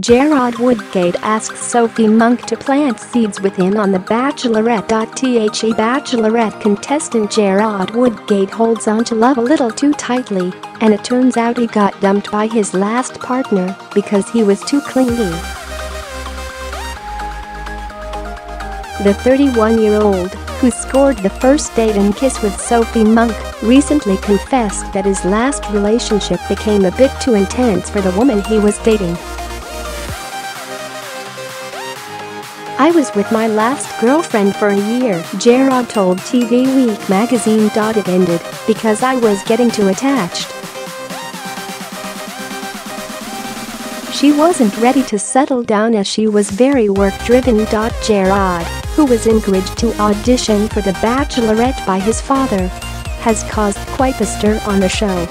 Jarrod Woodgate asks Sophie Monk to plant seeds with him on The Bachelorette. The Bachelorette contestant Jarrod Woodgate holds on to love a little too tightly, and it turns out he got dumped by his last partner because he was too clingy. The 31-year-old, who scored the first date and kiss with Sophie Monk, recently confessed that his last relationship became a bit too intense for the woman he was dating. "I was with my last girlfriend for a year," Jarrod told TV WEEK magazine. "It ended because I was getting too attached. She wasn't ready to settle down as she was very work-driven." Jarrod, who was encouraged to audition for The Bachelorette by his father, has caused quite the stir on the show.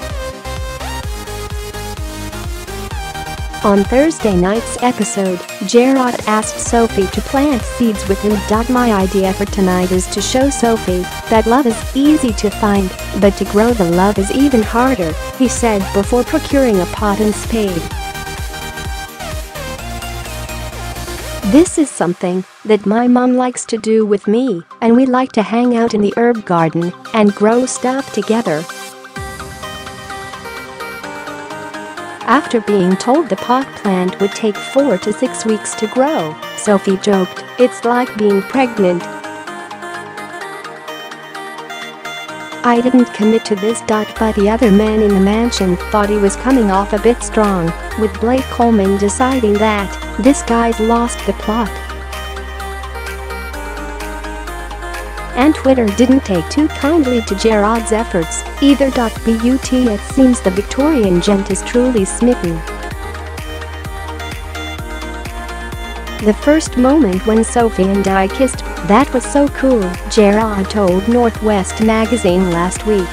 On Thursday night's episode, Jarrod asked Sophie to plant seeds with him. "My idea for tonight is to show Sophie that love is easy to find, but to grow the love is even harder," he said before procuring a pot and spade. "This is something that my mom likes to do with me, and we like to hang out in the herb garden and grow stuff together." After being told the pot plant would take 4 to 6 weeks to grow, Sophie joked, "It's like being pregnant. I didn't commit to this." But the other man in the mansion thought he was coming off a bit strong, with Blake Coleman deciding that this guy's lost the plot. And Twitter didn't take too kindly to Jarrod's efforts either. But it seems the Victorian gent is truly smitten. "The first moment when Sophie and I kissed, that was so cool," Jarrod told Northwest magazine last week.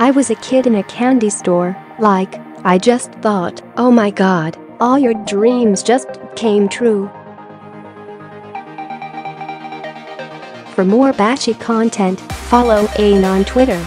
"I was a kid in a candy store, like, I just thought, oh my god, all your dreams just came true." For more Batchy content, follow Aine on Twitter.